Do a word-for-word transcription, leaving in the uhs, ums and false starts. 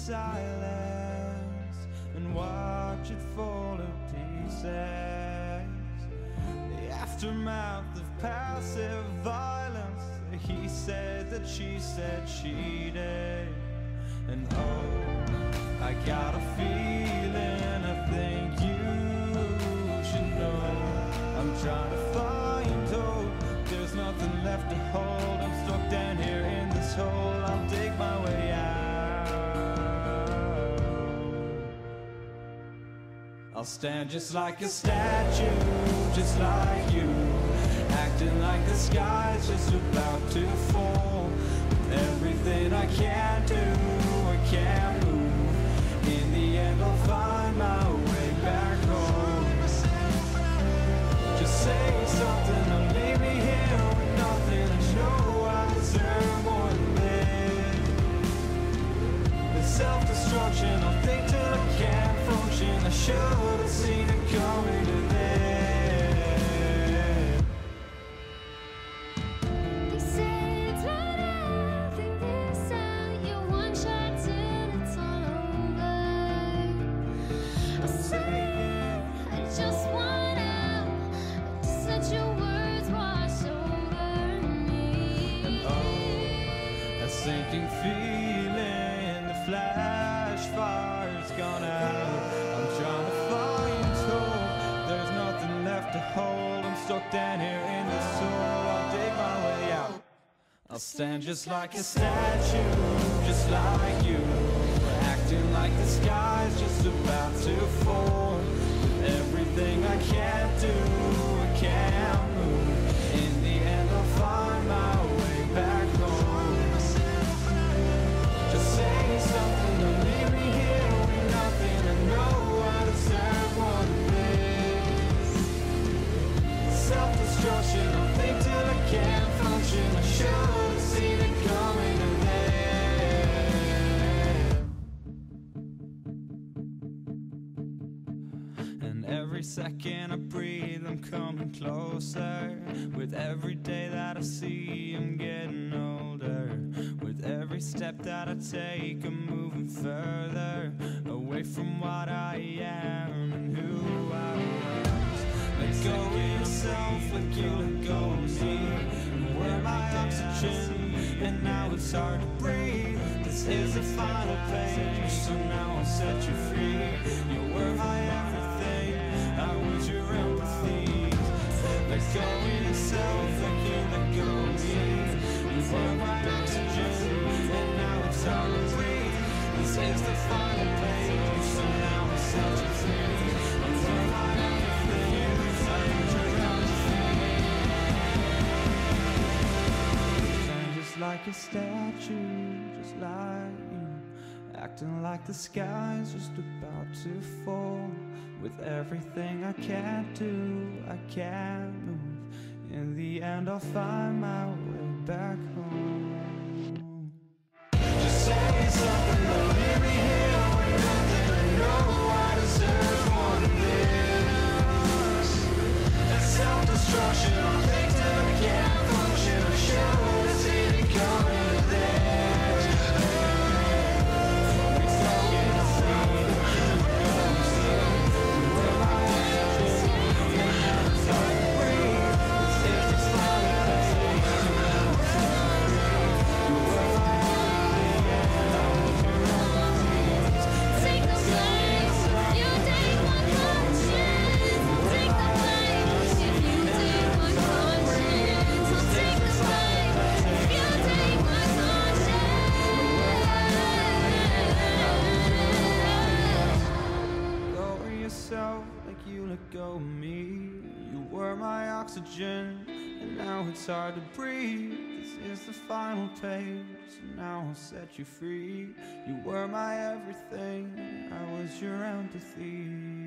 silence and watch it fall to pieces. The aftermath of passive violence. He said that she said she did. And oh, I got a feeling I think you should know. I'm trying to find hope. There's nothing left to hold. I'm stuck down here in this hole. I'll dig my way out. I'll stand just like a statue, just like you, acting like the sky's just about to fall. Everything I can do, I can't move. In the end I'll find my way back home. Just say something or leave me here with nothing. I know I deserve more than this. The self-destruction, I'll think till I can't function. I should have seen it coming to this. Sinking feeling, the flash fire's gone out. I'm trying to find hope. There's nothing left to hold. I'm stuck down here in the soil. I'll dig my way out. I'll stand just like a statue, just like you, acting like the sky's just about to fall. With everything I can't do, I can't move. In the end I'll find my way back home. Something to leave me here with nothing. I know I deserve more than this. Self-destruction, I'll think till I can't function. I should've seen it coming to this. And every second I breathe, I'm coming closer. With every day that I see, I'm getting older. With every step that I take, I'm moving further away from what I am and who I was. Let go of yourself like you let go of me. You were my oxygen, and now it's hard to breathe. This is the final page, so now I'll set you free. You were my everything, I was your empathy. Let go of yourself like you let go of me. You were my oxygen, and now it's hard to breathe. This is the final page, so now I'm such a dream. I'm worth my everything, I'm your everything. I'm just like a statue, just like you, acting like the sky's just about to fall. With everything I can't do, I can't move. In the end I'll find my way back home. Something to leave me here with nothing. I know I deserve more than this. That self-destruction, I'll think that I can't function. I should have seen it coming to this. We throw in the scene, we're on the scene. We were my ashes, and now it's hard to breathe. It's if it's not a thing, so now it's hard to breathe. We were my go me. You were my oxygen, and now it's hard to breathe. This is the final page, so now I'll set you free. You were my everything, I was your empathy.